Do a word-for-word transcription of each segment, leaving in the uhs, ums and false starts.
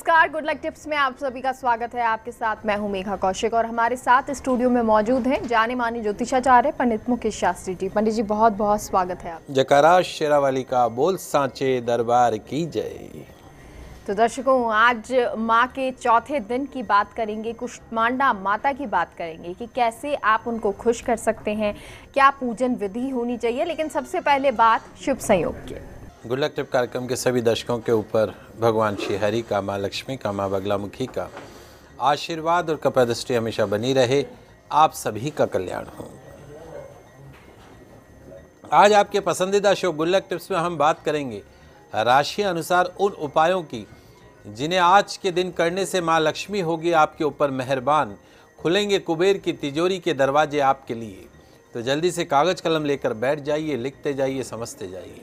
नमस्कार, good luck tips में आप सभी का स्वागत है। आपके साथ मैं हूं मेघा कौशिक और हमारे साथ स्टूडियो में मौजूद हैं जाने माने ज्योतिषाचार्य पंडित मुकेश शास्त्री जी। पंडित जी बहुत बहुत स्वागत है आप। जयकारा शेरावाली का, बोल सांचे दरबार की जय। तो दर्शकों, आज माँ के चौथे दिन की बात करेंगे, कुष्मांडा माता की बात करेंगे कि कैसे आप उनको खुश कर सकते हैं, क्या पूजन विधि होनी चाहिए। लेकिन सबसे पहले बात शुभ संयोग की। गुड लक टिप्स कार्यक्रम के सभी दर्शकों के ऊपर भगवान श्री हरि का, माँ लक्ष्मी का, माँ बगलामुखी का आशीर्वाद और कृपादृष्टि हमेशा बनी रहे। आप सभी का कल्याण हो। आज आपके पसंदीदा शो गुड लक टिप्स में हम बात करेंगे राशि अनुसार उन उपायों की जिन्हें आज के दिन करने से माँ लक्ष्मी होगी आपके ऊपर मेहरबान। खुलेंगे कुबेर की तिजोरी के दरवाजे आपके लिए। तो जल्दी से कागज़ कलम लेकर बैठ जाइए, लिखते जाइए, समझते जाइए।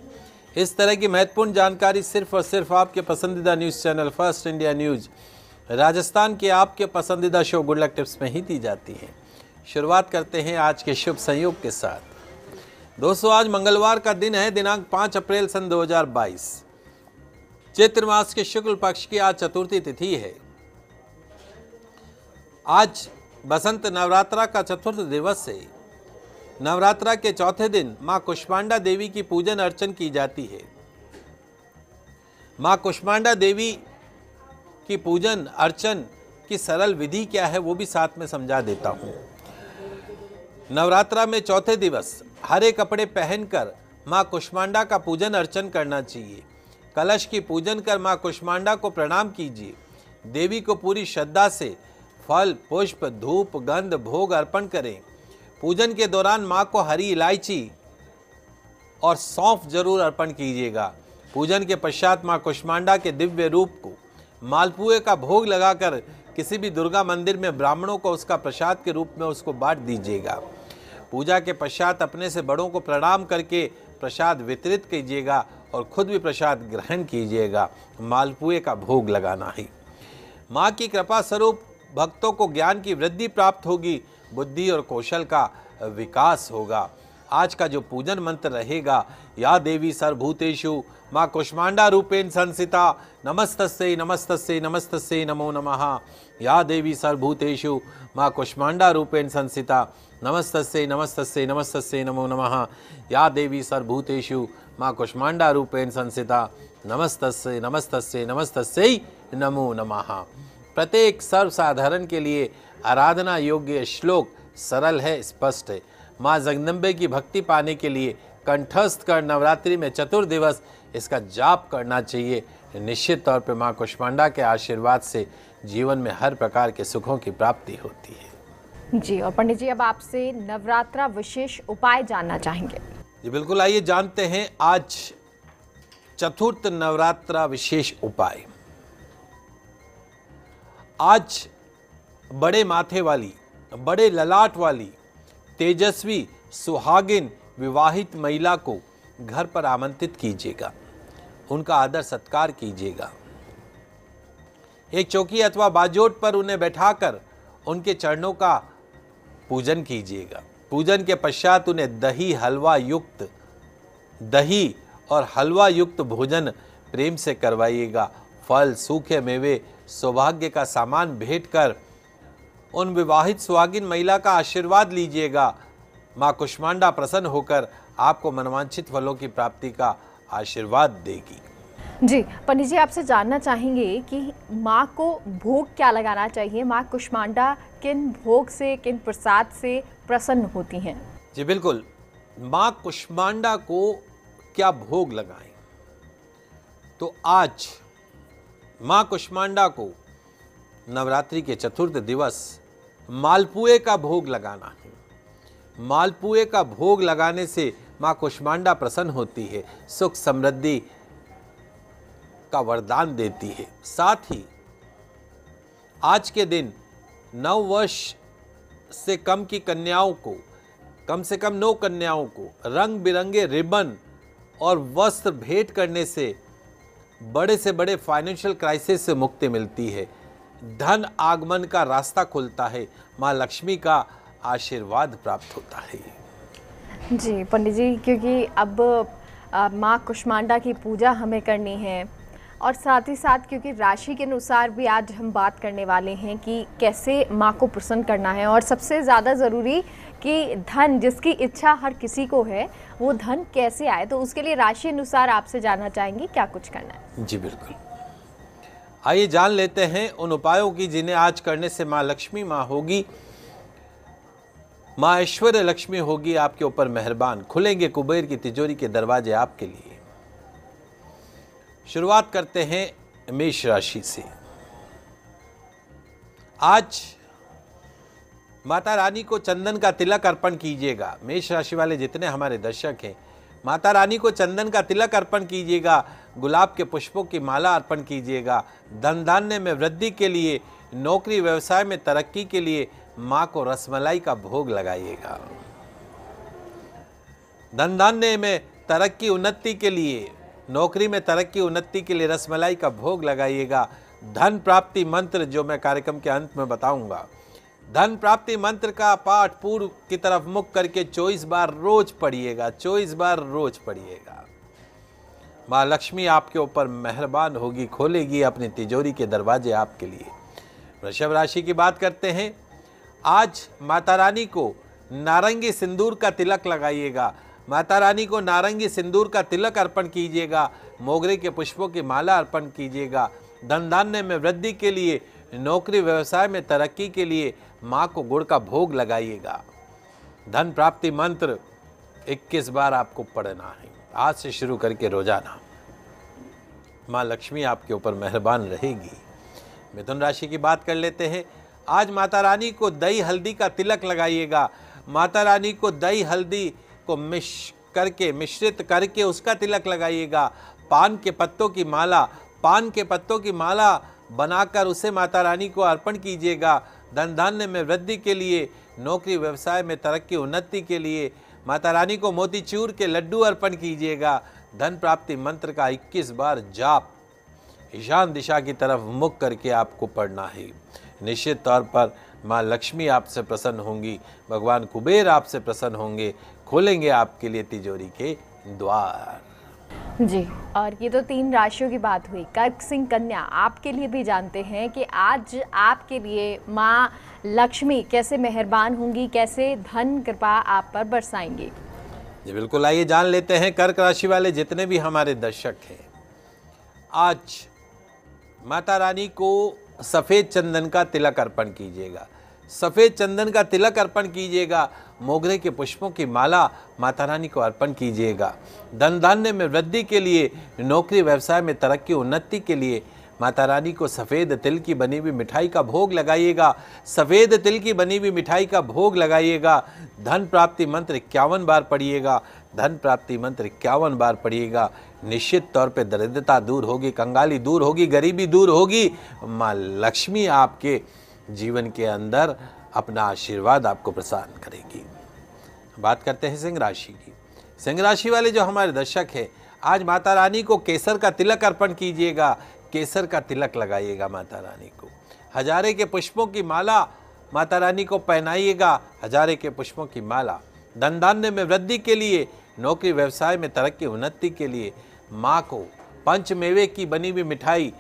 इस तरह की महत्वपूर्ण जानकारी सिर्फ और सिर्फ आपके पसंदीदा news channel first India news Rajasthan के आपके पसंदीदा शो गुड लक टिप्स में ही दी जाती है। शुरुआत करते हैं आज के शुभ संयोग के साथ। दोस्तों, आज मंगलवार का दिन है, दिनांक पाँच अप्रैल सन दो हज़ार बाईस। चैत्र मास के शुक्ल पक्ष की आज चतुर्थी तिथि है। आज बसंत नवरात्रा का चतुर्थ दिवस है। नवरात्रा के चौथे दिन माँ कुष्मांडा देवी की पूजन अर्चन की जाती है। माँ कुष्मांडा देवी की पूजन अर्चन की सरल विधि क्या है वो भी साथ में समझा देता हूँ। नवरात्रा में चौथे दिवस हरे कपड़े पहनकर माँ कुष्मांडा का पूजन अर्चन करना चाहिए। कलश की पूजन कर माँ कुष्मांडा को प्रणाम कीजिए। देवी को पूरी श्रद्धा से फल, पुष्प, धूप, गंध, भोग अर्पण करें। पूजन के दौरान माँ को हरी इलायची और सौंफ जरूर अर्पण कीजिएगा। पूजन के पश्चात माँ कुष्मांडा के दिव्य रूप को मालपुए का भोग लगाकर किसी भी दुर्गा मंदिर में ब्राह्मणों को उसका प्रसाद के रूप में उसको बांट दीजिएगा। पूजा के पश्चात अपने से बड़ों को प्रणाम करके प्रसाद वितरित कीजिएगा और खुद भी प्रसाद ग्रहण कीजिएगा। मालपुए का भोग लगाना है। माँ की कृपा स्वरूप भक्तों को ज्ञान की वृद्धि प्राप्त होगी, बुद्धि और कौशल का विकास होगा। आज का जो पूजन मंत्र रहेगा, या देवी सर्वभूतेषु माँ कुष्मांडा रूपेण संसिता नमस्तस्यै नमस्तस्यै नमस्तस्यै नमो नमः। या देवी सर्वभूतेषु माँ कुष्मांडा रूपेण संसिता नमस्तस्यै नमस्तस्यै नमस्तस्यै नमो नमः। या देवी सर्वभूतेषु माँ कुष्मांडा रूपेण संसिता नमस्तस्यै नमस्तस्यै नमस्तस्यै नमो नमः। प्रत्येक सर्वसाधारण के लिए आराधना योग्य श्लोक सरल है, स्पष्ट है। माँ जगदम्बे की भक्ति पाने के लिए कंठस्थ कर नवरात्रि में चतुर्थ दिवस इसका जाप करना चाहिए। निश्चित तौर पर माँ कुष्मांडा के आशीर्वाद से जीवन में हर प्रकार के सुखों की प्राप्ति होती है। जी, और पंडित जी अब आपसे नवरात्रा विशेष उपाय जानना चाहेंगे। जी बिल्कुल, आइए जानते हैं आज चतुर्थ नवरात्रा विशेष उपाय। आज बड़े माथे वाली, बड़े ललाट वाली, तेजस्वी, सुहागिन विवाहित महिला को घर पर आमंत्रित कीजिएगा। उनका आदर सत्कार कीजिएगा। एक चौकी अथवा बाजोट पर उन्हें बैठाकर उनके चरणों का पूजन कीजिएगा। पूजन के पश्चात उन्हें दही हलवा युक्त दही और हलवा युक्त भोजन प्रेम से करवाइएगा। फल, सूखे मेवे, सौभाग्य का सामान भेंट कर उन विवाहित सुहागिन महिला का आशीर्वाद लीजिएगा। माँ कुष्मांडा प्रसन्न होकर आपको मनवांछित फलों की प्राप्ति का आशीर्वाद देगी। जी पंडित जी, आपसे जानना चाहेंगे कि माँ को भोग क्या लगाना चाहिए, माँ कुष्मांडा किन भोग से, किन प्रसाद से प्रसन्न होती हैं। जी बिल्कुल, माँ कुष्मांडा को क्या भोग लगाएं? तो आज माँ कुष्मांडा को नवरात्रि के चतुर्थ दिवस मालपुए का भोग लगाना है। मालपुए का भोग लगाने से माँ कुष्मांडा प्रसन्न होती है, सुख समृद्धि का वरदान देती है। साथ ही आज के दिन नौ वर्ष से कम की कन्याओं को, कम से कम नौ कन्याओं को रंग बिरंगे रिबन और वस्त्र भेंट करने से बड़े से बड़े फाइनेंशियल क्राइसिस से मुक्ति मिलती है। धन आगमन का रास्ता खुलता है। माँ लक्ष्मी का आशीर्वाद प्राप्त होता है। जी पंडित जी, क्योंकि अब माँ कुष्मांडा की पूजा हमें करनी है, और साथ ही साथ क्योंकि राशि के अनुसार भी आज हम बात करने वाले हैं कि कैसे माँ को प्रसन्न करना है, और सबसे ज़्यादा ज़रूरी कि धन जिसकी इच्छा हर किसी को है वो धन कैसे आए, तो उसके लिए राशि अनुसार आपसे जानना चाहेंगे क्या कुछ करना है। जी बिल्कुल, आइए जान लेते हैं उन उपायों की जिन्हें आज करने से माँ लक्ष्मी माँ होगी, माँ ऐश्वर्य लक्ष्मी होगी आपके ऊपर मेहरबान, खुलेंगे कुबेर की तिजोरी के दरवाजे आपके लिए। शुरुआत करते हैं मेष राशि से। आज माता रानी को चंदन का तिलक अर्पण कीजिएगा। मेष राशि वाले जितने हमारे दर्शक हैं, माता रानी को चंदन का तिलक अर्पण कीजिएगा, गुलाब के पुष्पों की माला अर्पण कीजिएगा। धन धान्य में वृद्धि के लिए, नौकरी व्यवसाय में तरक्की के लिए माँ को रसमलाई का भोग लगाइएगा। धन धान्य में तरक्की उन्नति के लिए, नौकरी में तरक्की उन्नति के लिए रसमलाई का भोग लगाइएगा। धन प्राप्ति मंत्र जो मैं कार्यक्रम के अंत में बताऊंगा, धन प्राप्ति मंत्र का पाठ पूर्व की तरफ मुख करके चौबीस बार रोज पढ़िएगा, चौबीस बार रोज पढ़िएगा। माँ लक्ष्मी आपके ऊपर मेहरबान होगी, खोलेगी अपनी तिजोरी के दरवाजे आपके लिए। वृषभ राशि की बात करते हैं। आज माता रानी को नारंगी सिंदूर का तिलक लगाइएगा, माता रानी को नारंगी सिंदूर का तिलक अर्पण कीजिएगा, मोगरे के पुष्पों की माला अर्पण कीजिएगा। धन धान्य में वृद्धि के लिए, नौकरी व्यवसाय में तरक्की के लिए माँ को गुड़ का भोग लगाइएगा। धन प्राप्ति मंत्र इक्कीस बार आपको पढ़ना है, आज से शुरू करके रोजाना। माँ लक्ष्मी आपके ऊपर मेहरबान रहेगी। मिथुन राशि की बात कर लेते हैं। आज माता रानी को दही हल्दी का तिलक लगाइएगा, माता रानी को दही हल्दी को मिश करके मिश्रित करके उसका तिलक लगाइएगा। पान के पत्तों की माला, पान के पत्तों की माला बनाकर उसे माता रानी को अर्पण कीजिएगा। धन धान्य में वृद्धि के लिए, नौकरी व्यवसाय में तरक्की उन्नति के लिए माता रानी को मोतीचूर के लड्डू अर्पण कीजिएगा। धन प्राप्ति मंत्र का इक्कीस बार जाप ईशान दिशा की तरफ मुख करके आपको पढ़ना है। निश्चित तौर पर माँ लक्ष्मी आपसे प्रसन्न होंगी, भगवान कुबेर आपसे प्रसन्न होंगे, खोलेंगे आपके लिए तिजोरी के द्वार। जी, और ये तो तीन राशियों की बात हुई। कर्क सिंह कन्या आपके लिए भी जानते हैं कि आज आपके लिए माँ लक्ष्मी कैसे मेहरबान होंगी, कैसे धन कृपा आप पर बरसाएंगी। जी बिल्कुल, आइए जान लेते हैं कर्क राशि वाले जितने भी हमारे दर्शक हैं। आज माता रानी को सफ़ेद चंदन का तिलक अर्पण कीजिएगा, सफ़ेद चंदन का तिलक अर्पण कीजिएगा, मोगरे के पुष्पों की माला माता रानी को अर्पण कीजिएगा। धन धान्य में वृद्धि के लिए, नौकरी व्यवसाय में तरक्की उन्नति के लिए माता रानी को सफ़ेद तिल की बनी हुई मिठाई का भोग लगाइएगा, सफ़ेद तिल की बनी हुई मिठाई का भोग लगाइएगा। धन प्राप्ति मंत्र इक्यावन बार पढ़िएगा, धन प्राप्ति मंत्र इक्यावन बार पढ़िएगा। निश्चित तौर पे दरिद्रता दूर होगी, कंगाली दूर होगी, गरीबी दूर होगी। माँ लक्ष्मी आपके जीवन के अंदर अपना आशीर्वाद आपको प्रदान करेगी। बात करते हैं सिंह राशि की। सिंह राशि वाले जो हमारे दर्शक हैं, आज माता रानी को केसर का तिलक अर्पण कीजिएगा, केसर का तिलक लगाइएगा माता रानी को। हजारे के पुष्पों की माला माता रानी को पहनाइएगा, हजारे के पुष्पों की माला। धन धान्य में वृद्धि के लिए, नौकरी व्यवसाय में तरक्की उन्नति के लिए माँ को पंचमेवे की बनी हुई मिठाई,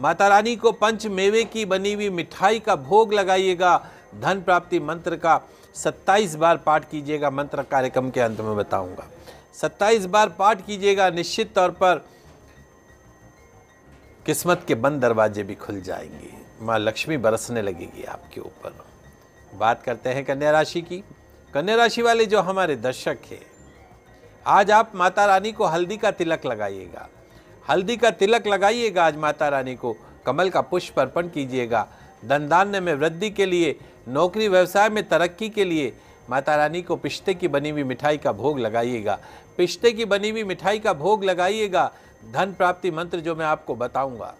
माता रानी को पंचमेवे की बनी हुई मिठाई का भोग लगाइएगा। धन प्राप्ति मंत्र का सत्ताईस बार पाठ कीजिएगा, मंत्र कार्यक्रम के अंत में बताऊंगा। सत्ताईस बार पाठ कीजिएगा, निश्चित तौर पर किस्मत के बंद दरवाजे भी खुल जाएंगे, माँ लक्ष्मी बरसने लगेगी आपके ऊपर। बात करते हैं कन्या राशि की। कन्या राशि वाले जो हमारे दर्शक हैं, आज आप माता रानी को हल्दी का तिलक लगाइएगा, हल्दी का तिलक लगाइएगा। आज माता रानी को कमल का पुष्प अर्पण कीजिएगा। धन धान्य में वृद्धि के लिए, नौकरी व्यवसाय में तरक्की के लिए माता रानी को पिस्ते की बनी हुई मिठाई का भोग लगाइएगा, पिस्ते की बनी हुई मिठाई का भोग लगाइएगा। धन प्राप्ति मंत्र जो मैं आपको बताऊंगा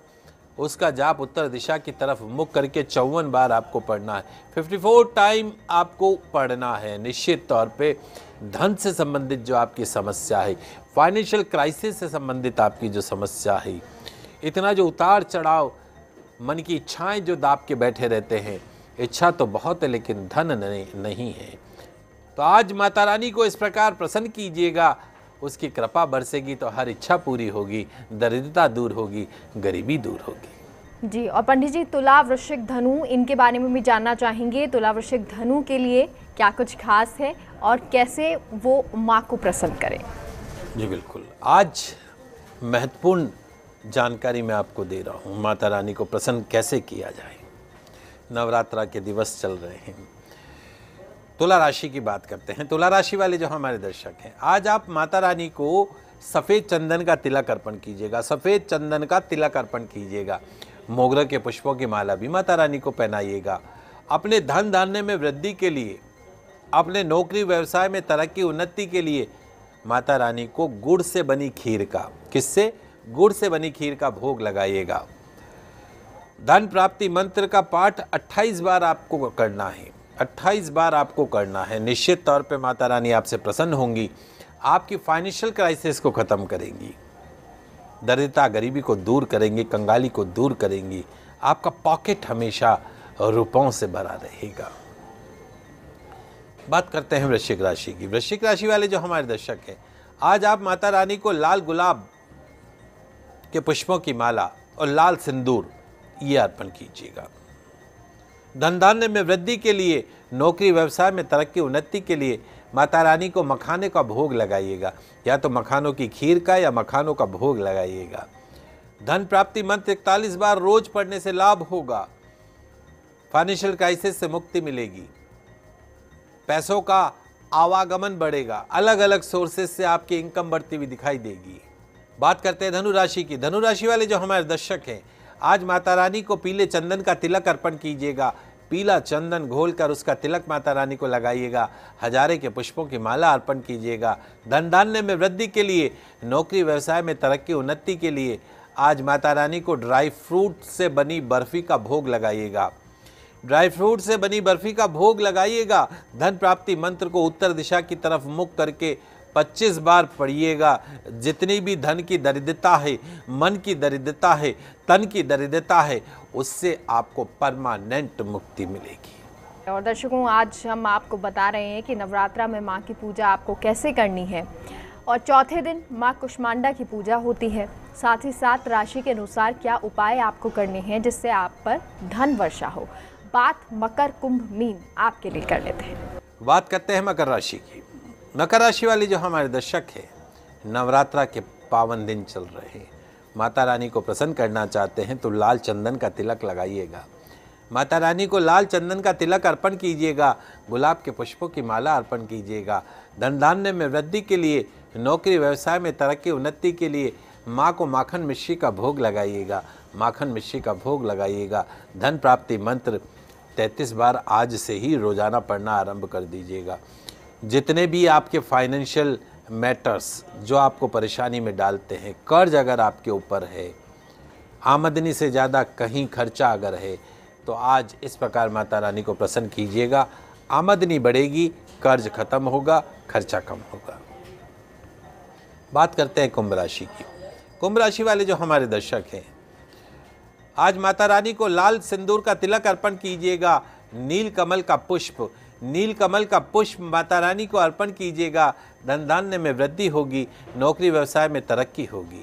उसका जाप उत्तर दिशा की तरफ मुख करके चौवन बार आपको पढ़ना है, चौवन टाइम आपको पढ़ना है। निश्चित तौर पे धन से संबंधित जो आपकी समस्या है, फाइनेंशियल क्राइसिस से संबंधित आपकी जो समस्या है, इतना जो उतार चढ़ाव, मन की इच्छाएं जो दाब के बैठे रहते हैं, इच्छा तो बहुत है लेकिन धन नहीं है, तो आज माता रानी को इस प्रकार प्रसन्न कीजिएगा, उसकी कृपा बरसेगी तो हर इच्छा पूरी होगी, दरिद्रता दूर होगी, गरीबी दूर होगी जी। और पंडित जी तुला, वृश्चिक, धनु इनके बारे में भी जानना चाहेंगे। तुला, वृश्चिक, धनु के लिए क्या कुछ खास है और कैसे वो माँ को प्रसन्न करें? जी बिल्कुल, आज महत्वपूर्ण जानकारी मैं आपको दे रहा हूँ, माता रानी को प्रसन्न कैसे किया जाए। नवरात्रा के दिवस चल रहे हैं। तुला राशि की बात करते हैं। तुला राशि वाले जो हमारे दर्शक हैं, आज आप माता रानी को सफ़ेद चंदन का तिलक अर्पण कीजिएगा। सफ़ेद चंदन का तिलक अर्पण कीजिएगा। मोगरा के पुष्पों की माला भी माता रानी को पहनाइएगा। अपने धन धान्य में वृद्धि के लिए, अपने नौकरी व्यवसाय में तरक्की उन्नति के लिए माता रानी को गुड़ से बनी खीर का, किससे? गुड़ से बनी खीर का भोग लगाइएगा। धन प्राप्ति मंत्र का पाठ अट्ठाईस बार आपको करना है। अट्ठाईस बार आपको करना है। निश्चित तौर पे माता रानी आपसे प्रसन्न होंगी, आपकी फाइनेंशियल क्राइसिस को ख़त्म करेंगी, दरिद्रता गरीबी को दूर करेंगी, कंगाली को दूर करेंगी। आपका पॉकेट हमेशा रुपयों से भरा रहेगा। बात करते हैं वृश्चिक राशि की। वृश्चिक राशि वाले जो हमारे दर्शक हैं, आज आप माता रानी को लाल गुलाब के पुष्पों की माला और लाल सिंदूर ये अर्पण कीजिएगा। धन धान्य में वृद्धि के लिए, नौकरी व्यवसाय में तरक्की उन्नति के लिए माता रानी को मखाने का भोग लगाइएगा। या तो मखानों की खीर का या मखानों का भोग लगाइएगा। धन प्राप्ति मंत्र इकतालीस बार रोज पढ़ने से लाभ होगा। फाइनेंशियल क्राइसिस से मुक्ति मिलेगी। पैसों का आवागमन बढ़ेगा। अलग अलग सोर्सेज से आपकी इनकम बढ़ती हुई दिखाई देगी। बात करते हैं धनु राशि की। धनु राशि वाले जो हमारे दर्शक हैं, आज माता रानी को पीले चंदन का तिलक अर्पण कीजिएगा। पीला चंदन घोलकर उसका तिलक माता रानी को लगाइएगा। हजारे के पुष्पों की माला अर्पण कीजिएगा। धन धान्य में वृद्धि के लिए, नौकरी व्यवसाय में तरक्की उन्नति के लिए आज माता रानी को ड्राई फ्रूट से बनी बर्फ़ी का भोग लगाइएगा। ड्राई फ्रूट से बनी बर्फ़ी का भोग लगाइएगा। धन प्राप्ति मंत्र को उत्तर दिशा की तरफ मुख करके पच्चीस बार पढ़िएगा। जितनी भी धन की दरिद्रता है, मन की दरिद्रता है, तन की दरिद्रता है, उससे आपको परमानेंट मुक्ति मिलेगी। और दर्शकों, आज हम आपको बता रहे हैं कि नवरात्रा में माँ की पूजा आपको कैसे करनी है और चौथे दिन माँ कुष्मांडा की पूजा होती है। साथ ही साथ राशि के अनुसार क्या उपाय आपको करने हैं जिससे आप पर धन वर्षा हो। बात मकर, कुंभ, मीन आपके लिए कर लेते हैं। बात करते हैं मकर राशि की। मकर राशि वाले जो हमारे दर्शक हैं, नवरात्रा के पावन दिन चल रहे हैं। माता रानी को प्रसन्न करना चाहते हैं तो लाल चंदन का तिलक लगाइएगा। माता रानी को लाल चंदन का तिलक अर्पण कीजिएगा। गुलाब के पुष्पों की माला अर्पण कीजिएगा। धन धान्य में वृद्धि के लिए, नौकरी व्यवसाय में तरक्की उन्नति के लिए माँ को माखन मिश्री का भोग लगाइएगा। माखन मिश्री का भोग लगाइएगा। धन प्राप्ति मंत्र तैंतीस बार आज से ही रोजाना पढ़ना आरम्भ कर दीजिएगा। जितने भी आपके फाइनेंशियल मैटर्स जो आपको परेशानी में डालते हैं, कर्ज अगर आपके ऊपर है, आमदनी से ज़्यादा कहीं खर्चा अगर है, तो आज इस प्रकार माता रानी को प्रसन्न कीजिएगा। आमदनी बढ़ेगी, कर्ज खत्म होगा, खर्चा कम होगा। बात करते हैं कुंभ राशि की। कुंभ राशि वाले जो हमारे दर्शक हैं, आज माता रानी को लाल सिंदूर का तिलक अर्पण कीजिएगा। नील कमल का पुष्प, नील कमल का पुष्प माता रानी को अर्पण कीजिएगा। धन धान्य में वृद्धि होगी, नौकरी व्यवसाय में तरक्की होगी।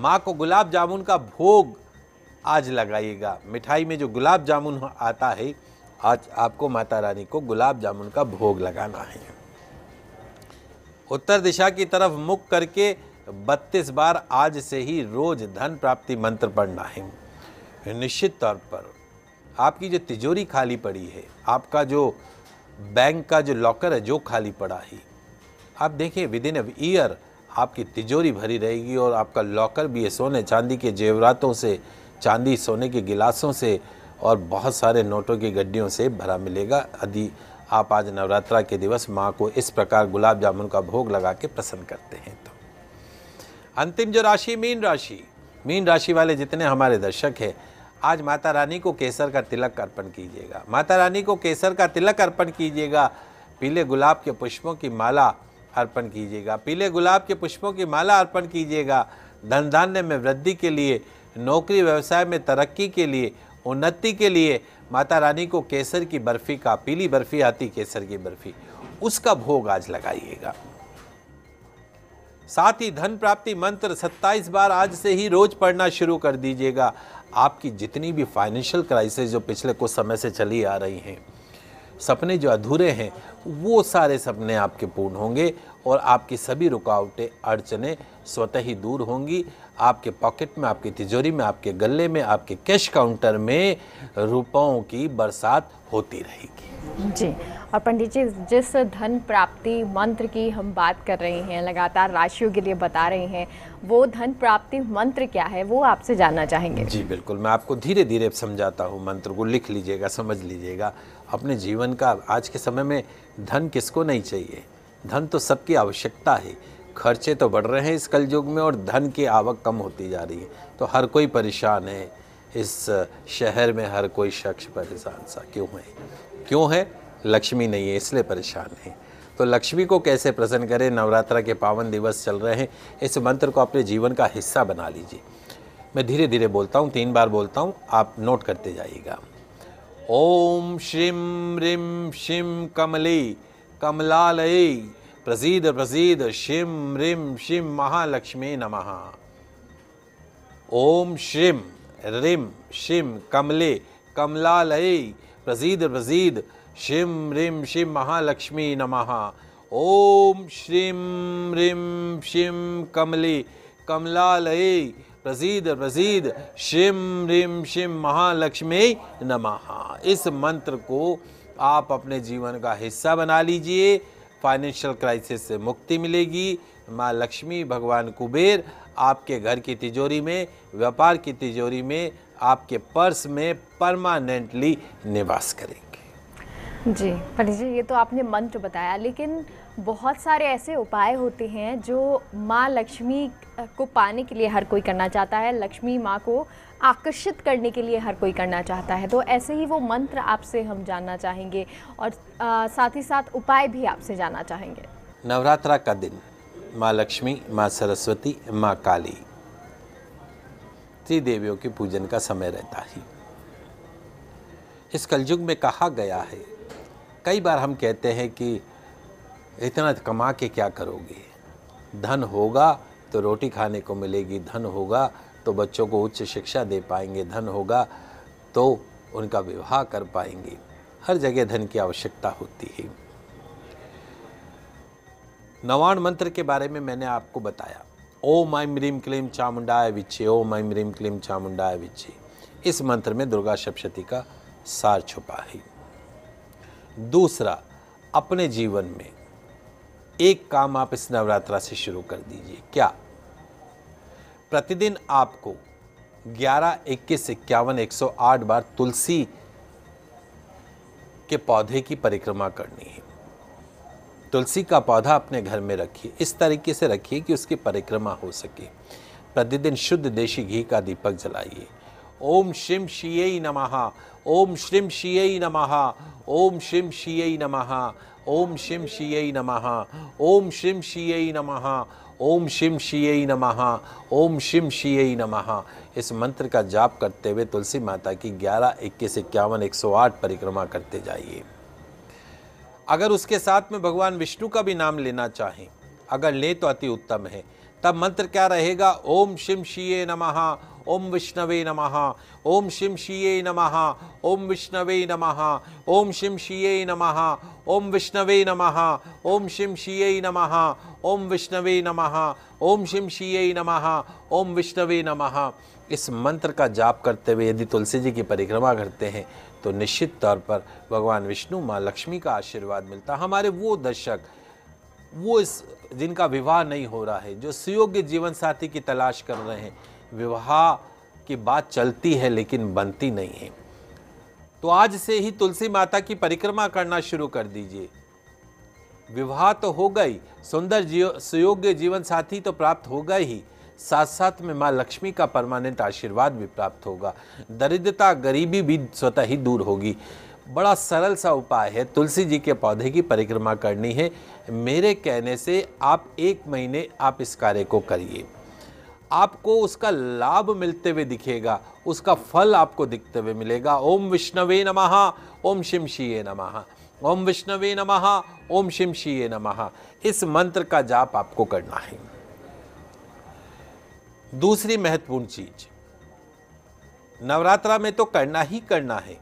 माँ को गुलाब जामुन का भोग आज लगाइएगा। मिठाई में जो गुलाब जामुन आता है, आज आपको माता रानी को गुलाब जामुन का भोग लगाना है। उत्तर दिशा की तरफ मुख करके बत्तीस बार आज से ही रोज धन प्राप्ति मंत्र पढ़ना है। निश्चित तौर पर आपकी जो तिजोरी खाली पड़ी है, आपका जो बैंक का जो लॉकर है जो खाली पड़ा है, आप देखें विदिन अ ईयर आपकी तिजोरी भरी रहेगी और आपका लॉकर भी ये सोने चांदी के जेवरातों से, चांदी सोने के गिलासों से और बहुत सारे नोटों की गड्डियों से भरा मिलेगा। यदि आप आज नवरात्रा के दिवस माँ को इस प्रकार गुलाब जामुन का भोग लगा के प्रसन्न करते हैं तो। अंतिम जो राशि, मीन राशि। मीन राशि वाले जितने हमारे दर्शक हैं, आज माता रानी को केसर का तिलक अर्पण कीजिएगा। माता रानी को केसर का तिलक अर्पण कीजिएगा। पीले गुलाब के पुष्पों की माला अर्पण कीजिएगा। पीले गुलाब के पुष्पों की माला अर्पण कीजिएगा। धन धान्य में वृद्धि के लिए, नौकरी व्यवसाय में तरक्की के लिए, उन्नति के लिए माता रानी को केसर की बर्फ़ी का, पीली बर्फ़ी आती केसर की बर्फ़ी, उसका भोग आज लगाइएगा। साथ ही धन प्राप्ति मंत्र सत्ताईस बार आज से ही रोज पढ़ना शुरू कर दीजिएगा। आपकी जितनी भी फाइनेंशियल क्राइसिस जो पिछले कुछ समय से चली आ रही हैं, सपने जो अधूरे हैं, वो सारे सपने आपके पूर्ण होंगे और आपकी सभी रुकावटें अड़चने स्वतः ही दूर होंगी। आपके पॉकेट में, आपकी तिजोरी में, आपके गले में, आपके कैश काउंटर में रुपयों की बरसात होती रहेगी जी। और पंडित जी, जिस धन प्राप्ति मंत्र की हम बात कर रहे हैं, लगातार राशियों के लिए बता रहे हैं, वो धन प्राप्ति मंत्र क्या है वो आपसे जानना चाहेंगे। जी बिल्कुल, मैं आपको धीरे धीरे समझाता हूँ। मंत्र को लिख लीजिएगा, समझ लीजिएगा। अपने जीवन का आज के समय में धन किसको नहीं चाहिए, धन तो सबकी आवश्यकता है। खर्चे तो बढ़ रहे हैं इस कलयुग में और धन की आवक कम होती जा रही है, तो हर कोई परेशान है। इस शहर में हर कोई शख्स परेशान सा क्यों है? क्यों है? लक्ष्मी नहीं है इसलिए परेशान है। तो लक्ष्मी को कैसे प्रसन्न करें, नवरात्रा के पावन दिवस चल रहे हैं, इस मंत्र को अपने जीवन का हिस्सा बना लीजिए। मैं धीरे धीरे बोलता हूँ, तीन बार बोलता हूँ, आप नोट करते जाइएगा। ओम श्रीम ह्रीम शिम कमली कमलालयी प्रसीद प्रसीद शिम ह्रीम शिम महालक्ष्मी नमः। ओम श्रीम ह्रीम शिम कमले कमलालयी प्रसीद प्रसीद शिम ह्रीम शिम महालक्ष्मी नमः। ओम श्रीम ह्रीम शिम कमले कमलालयी प्रसीद प्रसीद शिम ह्रीम शिम महालक्ष्मी नमः। इस मंत्र को आप अपने जीवन का हिस्सा बना लीजिए। फाइनेंशियल क्राइसिस से मुक्ति मिलेगी। माँ लक्ष्मी, भगवान कुबेर आपके घर की तिजोरी में, व्यापार की तिजोरी में, आपके पर्स में परमानेंटली निवास करेंगे। जी पंडित जी, ये तो आपने मंत्र बताया, लेकिन बहुत सारे ऐसे उपाय होते हैं जो माँ लक्ष्मी को पाने के लिए हर कोई करना चाहता है, लक्ष्मी माँ को आकर्षित करने के लिए हर कोई करना चाहता है। तो ऐसे ही वो मंत्र आपसे हम जानना चाहेंगे और आ, साथ ही साथ उपाय भी आपसे जानना चाहेंगे। नवरात्रा का दिन माँ लक्ष्मी, माँ सरस्वती, माँ काली, त्रिदेवियों के पूजन का समय रहता है। इस कलयुग में कहा गया है, कई बार हम कहते हैं कि इतना कमा के क्या करोगे, धन होगा तो रोटी खाने को मिलेगी, धन होगा तो बच्चों को उच्च शिक्षा दे पाएंगे, धन होगा तो उनका विवाह कर पाएंगे। हर जगह धन की आवश्यकता होती है। नवाण मंत्र के बारे में मैंने आपको बताया। ओम ऐं ह्रीं क्लीं चामुंडाय विच्चे, ओम ऐं ह्रीं क्लीं चामुंडाय विच्चे। इस मंत्र में दुर्गा सप्तशती का सार छुपा है। दूसरा, अपने जीवन में एक काम आप इस नवरात्रा से शुरू कर दीजिए। क्या? प्रतिदिन आपको ग्यारह, इक्कीस, इक्यावन, एक सौ आठ बार तुलसी के पौधे की परिक्रमा करनी है। तुलसी का पौधा अपने घर में रखिए, इस तरीके से रखिए कि उसकी परिक्रमा हो सके। प्रतिदिन शुद्ध देशी घी का दीपक जलाइए। ओम श्रीम शियै नमः, ओम श्रीम शियै नमः, ओम श्रीम शियै नमः, ओम शिम शियै नमः, ओम शिम शियै नमः, ओम शिम शियै नमः, ओम शिम शियै नमः। इस मंत्र का जाप करते हुए तुलसी माता की ग्यारह, इक्कीस, इक्यावन, एक सौ आठ परिक्रमा करते जाइए। अगर उसके साथ में भगवान विष्णु का भी नाम लेना चाहें, अगर लें तो अति उत्तम है। तब मंत्र क्या रहेगा? ओम शिम शियै नमः, ओम विष्णवे नमः, ओम शिम शियै नमः, ओम विष्णवे नमः, ओम शिम शियै नमः, ओम विष्णवे नमः, ओम शिम शियै नमः, ओम विष्णवे नमः, ओम शिम शियै नमः, ओम विष्णवे नमः। इस मंत्र का जाप करते हुए यदि तुलसी जी की परिक्रमा करते हैं तो निश्चित तौर पर भगवान विष्णु, माँ लक्ष्मी का आशीर्वाद मिलता। हमारे वो दर्शक, वो इस जिनका विवाह नहीं हो रहा है, जो सुयोग्य जीवन साथी की तलाश कर रहे हैं, विवाह की बात चलती है लेकिन बनती नहीं है, तो आज से ही तुलसी माता की परिक्रमा करना शुरू कर दीजिए। विवाह तो हो गई, सुंदर जीव सुयोग्य जीवन साथी तो प्राप्त होगा ही, साथ साथ में माँ लक्ष्मी का परमानेंट आशीर्वाद भी प्राप्त होगा। दरिद्रता, गरीबी भी स्वतः ही दूर होगी। बड़ा सरल सा उपाय है, तुलसी जी के पौधे की परिक्रमा करनी है। मेरे कहने से आप एक महीने आप इस कार्य को करिए, आपको उसका लाभ मिलते हुए दिखेगा, उसका फल आपको दिखते हुए मिलेगा। ओम विष्णवे नमः, ओम शिम शियै नमः, ओम विष्णवे नमः, ओम शिम शियै नमः। इस मंत्र का जाप आपको करना है। दूसरी महत्वपूर्ण चीज, नवरात्रा में तो करना ही करना है।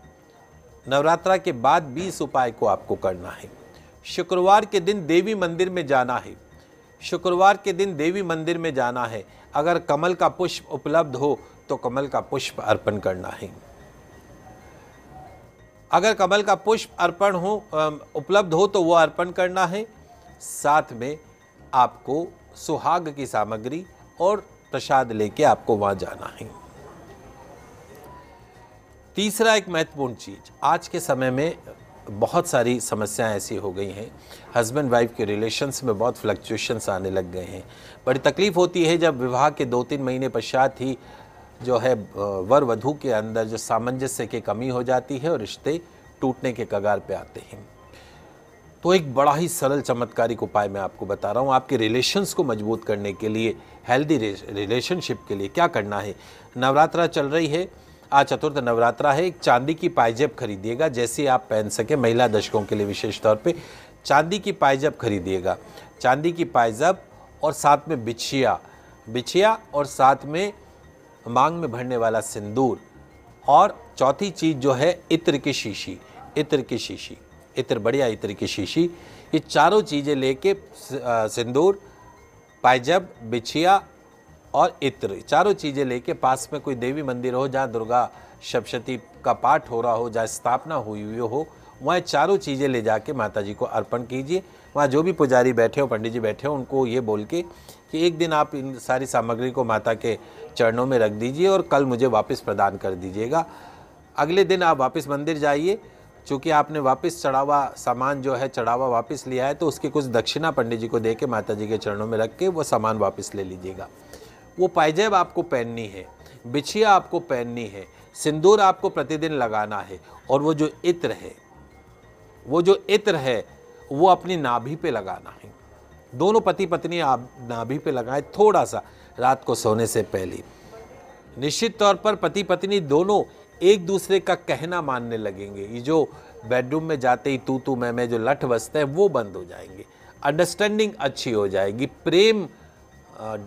नवरात्रा के बाद बीस उपाय को आपको करना है। शुक्रवार के दिन देवी मंदिर में जाना है, शुक्रवार के दिन देवी मंदिर में जाना है। अगर कमल का पुष्प उपलब्ध हो तो कमल का पुष्प अर्पण करना है। अगर कमल का पुष्प अर्पण हो उपलब्ध हो तो वो अर्पण करना है। साथ में आपको सुहाग की सामग्री और प्रसाद लेके आपको वहां जाना है। तीसरा एक महत्वपूर्ण चीज, आज के समय में बहुत सारी समस्याएं ऐसी हो गई हैं, हस्बैंड वाइफ के रिलेशन्स में बहुत फ्लक्चुएशंस आने लग गए हैं। बड़ी तकलीफ होती है जब विवाह के दो तीन महीने पश्चात ही जो है वर वधू के अंदर जो सामंजस्य की कमी हो जाती है और रिश्ते टूटने के कगार पे आते हैं। तो एक बड़ा ही सरल चमत्कारिक उपाय मैं आपको बता रहा हूँ, आपके रिलेशन्स को मजबूत करने के लिए, हेल्दी रिलेशनशिप के लिए क्या करना है। नवरात्रा चल रही है, आज चतुर्थ नवरात्रा है। एक चांदी की पायजेब खरीदिएगा, जैसे आप पहन सके, महिला दर्शकों के लिए विशेष तौर पे चांदी की पायजेब खरीदिएगा। चांदी की पायजेब और साथ में बिछिया बिछिया और साथ में मांग में भरने वाला सिंदूर, और चौथी चीज़ जो है इत्र की शीशी, इत्र की शीशी इत्र बढ़िया इत्र की शीशी। ये चारों चीज़ें लेके, सिंदूर, पायजेब, बिछिया और इत्र, चारों चीज़ें लेके पास में कोई देवी मंदिर हो जहाँ दुर्गा सप्तशती का पाठ हो रहा हो, जहाँ स्थापना हुई हुई हो, वहाँ चारों चीज़ें ले जाके माता जी को अर्पण कीजिए। वहाँ जो भी पुजारी बैठे हो, पंडित जी बैठे हो, उनको ये बोल के कि एक दिन आप इन सारी सामग्री को माता के चरणों में रख दीजिए और कल मुझे वापस प्रदान कर दीजिएगा। अगले दिन आप वापस मंदिर जाइए, चूँकि आपने वापस चढ़ावा सामान जो है चढ़ावा वापस लिया है तो उसकी कुछ दक्षिणा पंडित जी को दे के माता जी के चरणों में रख के वो सामान वापस ले लीजिएगा। वो पायजेब आपको पहननी है, बिछिया आपको पहननी है, सिंदूर आपको प्रतिदिन लगाना है, और वो जो इत्र है वो जो इत्र है वो अपनी नाभि पे लगाना है। दोनों पति पत्नी आप नाभि पे लगाएं, थोड़ा सा रात को सोने से पहले। निश्चित तौर पर पति पत्नी दोनों एक दूसरे का कहना मानने लगेंगे। ये जो बेडरूम में जाते ही तू तू मैं मैं जो लठ बसते हैं वो बंद हो जाएंगे, अंडरस्टैंडिंग अच्छी हो जाएगी, प्रेम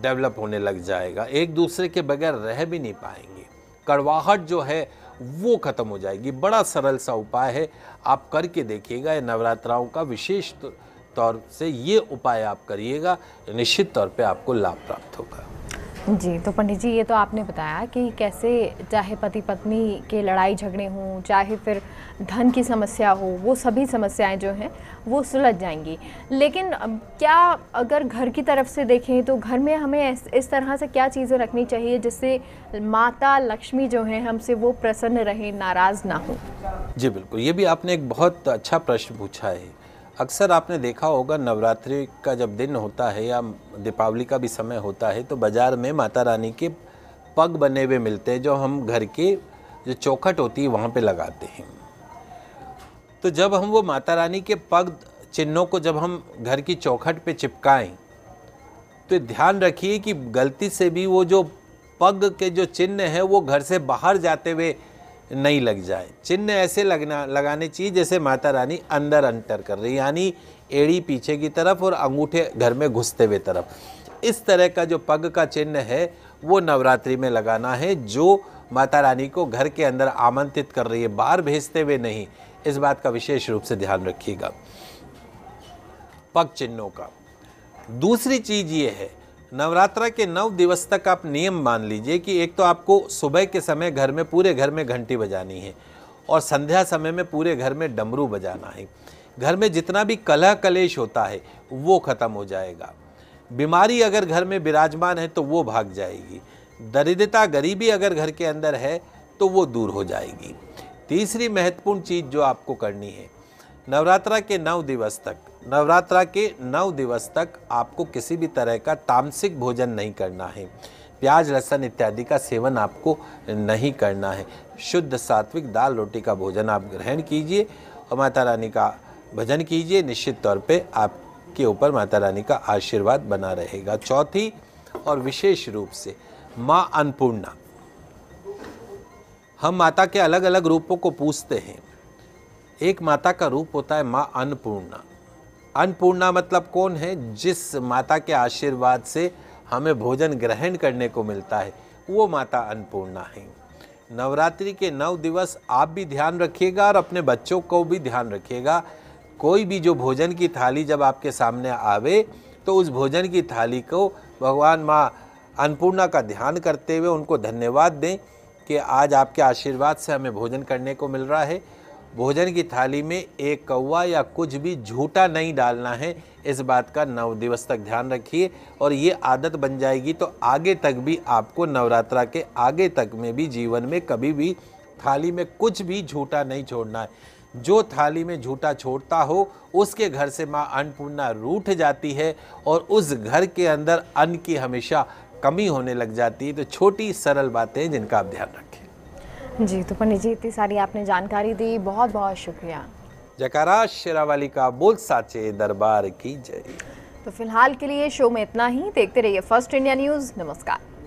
डेवलप होने लग जाएगा, एक दूसरे के बगैर रह भी नहीं पाएंगे, कड़वाहट जो है वो ख़त्म हो जाएगी। बड़ा सरल सा उपाय है, आप करके देखिएगा। ये नवरात्राओं का विशेष तौर से ये उपाय आप करिएगा, निश्चित तौर पे आपको लाभ प्राप्त होगा। जी, तो पंडित जी ये तो आपने बताया कि कैसे चाहे पति पत्नी के लड़ाई झगड़े हों, चाहे फिर धन की समस्या हो, वो सभी समस्याएं जो हैं वो सुलझ जाएंगी। लेकिन क्या अगर घर की तरफ से देखें तो घर में हमें इस तरह से क्या चीज़ें रखनी चाहिए जिससे माता लक्ष्मी जो हैं हमसे वो प्रसन्न रहें, नाराज़ ना हो? जी बिल्कुल, ये भी आपने एक बहुत अच्छा प्रश्न पूछा है। अक्सर आपने देखा होगा नवरात्रि का जब दिन होता है या दीपावली का भी समय होता है तो बाज़ार में माता रानी के पग बने हुए मिलते हैं, जो हम घर के जो चौखट होती है वहाँ पे लगाते हैं। तो जब हम वो माता रानी के पग चिन्हों को जब हम घर की चौखट पे चिपकाएं तो ध्यान रखिए कि गलती से भी वो जो पग के जो चिन्ह हैं वो घर से बाहर जाते हुए नहीं लग जाए। चिन्ह ऐसे लगना लगाने चाहिए जैसे माता रानी अंदर अंतर कर रही, यानी एड़ी पीछे की तरफ और अंगूठे घर में घुसते हुए तरफ। इस तरह का जो पग का चिन्ह है वो नवरात्रि में लगाना है, जो माता रानी को घर के अंदर आमंत्रित कर रही है, बाहर भेजते हुए नहीं। इस बात का विशेष रूप से ध्यान रखिएगा, पग चिन्हों का। दूसरी चीज़ ये है, नवरात्रा के नौ दिवस तक आप नियम मान लीजिए कि एक तो आपको सुबह के समय घर में, पूरे घर में घंटी बजानी है, और संध्या समय में पूरे घर में डमरू बजाना है। घर में जितना भी कलह कलेश होता है वो ख़त्म हो जाएगा। बीमारी अगर घर में विराजमान है तो वो भाग जाएगी। दरिद्रता, गरीबी अगर घर के अंदर है तो वो दूर हो जाएगी। तीसरी महत्वपूर्ण चीज़ जो आपको करनी है, नवरात्रा के नौ दिवस तक नवरात्रा के नौ दिवस तक आपको किसी भी तरह का तामसिक भोजन नहीं करना है। प्याज, लहसुन इत्यादि का सेवन आपको नहीं करना है। शुद्ध सात्विक दाल रोटी का भोजन आप ग्रहण कीजिए और माता रानी का भजन कीजिए। निश्चित तौर पे आपके ऊपर माता रानी का आशीर्वाद बना रहेगा। चौथी और विशेष रूप से माँ अन्नपूर्णा, हम माता के अलग अलग रूपों को पूजते हैं। एक माता का रूप होता है माँ अन्नपूर्णा। अन्नपूर्णा मतलब कौन है? जिस माता के आशीर्वाद से हमें भोजन ग्रहण करने को मिलता है, वो माता अन्नपूर्णा है। नवरात्रि के नौ दिवस आप भी ध्यान रखिएगा और अपने बच्चों को भी ध्यान रखिएगा। कोई भी जो भोजन की थाली जब आपके सामने आवे तो उस भोजन की थाली को भगवान माँ अन्नपूर्णा का ध्यान करते हुए उनको धन्यवाद दें कि आज आपके आशीर्वाद से हमें भोजन करने को मिल रहा है। भोजन की थाली में एक कौवा या कुछ भी झूठा नहीं डालना है, इस बात का नौ दिवस तक ध्यान रखिए और ये आदत बन जाएगी तो आगे तक भी आपको नवरात्रा के आगे तक में भी जीवन में कभी भी थाली में कुछ भी झूठा नहीं छोड़ना है। जो थाली में झूठा छोड़ता हो उसके घर से माँ अन्नपूर्णा रूठ जाती है और उस घर के अंदर अन्न की हमेशा कमी होने लग जाती है। तो छोटी सरल बातें जिनका आप ध्यान रखें। जी तो पंडित जी इतनी सारी आपने जानकारी दी, बहुत बहुत शुक्रिया। जयकारा शेरावाली का बोल साचे दरबार की जय। तो फिलहाल के लिए शो में इतना ही, देखते रहिए फर्स्ट इंडिया न्यूज। नमस्कार।